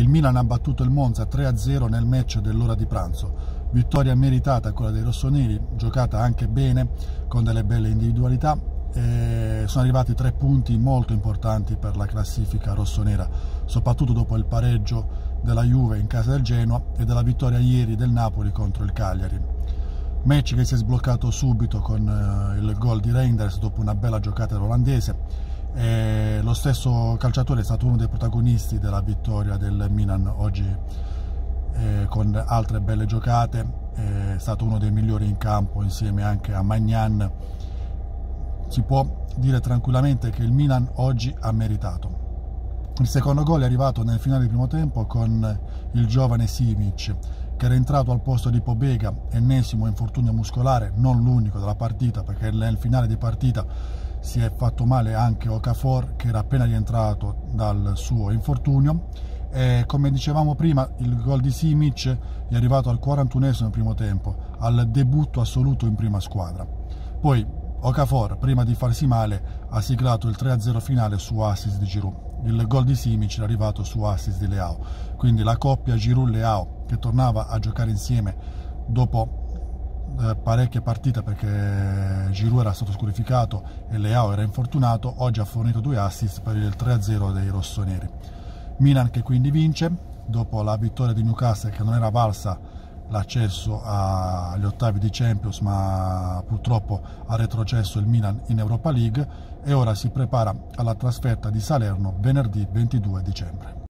Il Milan ha battuto il Monza 3-0 nel match dell'ora di pranzo. Vittoria meritata quella dei rossoneri, giocata anche bene, con delle belle individualità. E sono arrivati 3 punti molto importanti per la classifica rossonera, soprattutto dopo il pareggio della Juve in casa del Genoa e della vittoria ieri del Napoli contro il Cagliari. Match che si è sbloccato subito con il gol di Reinders dopo una bella giocata dell'olandese. Lo stesso calciatore è stato uno dei protagonisti della vittoria del Milan oggi, con altre belle giocate. È stato uno dei migliori in campo insieme anche a Magnan. Si può dire tranquillamente che il Milan oggi ha meritato. Il secondo gol è arrivato nel finale del primo tempo con il giovane Simic, che era entrato al posto di Pobega, ennesimo infortunio muscolare, non l'unico della partita, perché nel finale di partita si è fatto male anche Okafor, che era appena rientrato dal suo infortunio. E come dicevamo prima, il gol di Simic è arrivato al 41esimo in primo tempo, al debutto assoluto in prima squadra. Poi Okafor, prima di farsi male, ha siglato il 3-0 finale su assist di Giroud. Il gol di Simic è arrivato su assist di Leao, quindi la coppia Giroud-Leao, che tornava a giocare insieme dopo parecchie partite, perché Giroud era stato squalificato e Leao era infortunato, oggi ha fornito 2 assist per il 3-0 dei rossoneri. Milan che quindi vince dopo la vittoria di Newcastle, che non era valsa l'accesso agli ottavi di Champions, ma purtroppo ha retrocesso il Milan in Europa League, e ora si prepara alla trasferta di Salerno venerdì 22 dicembre.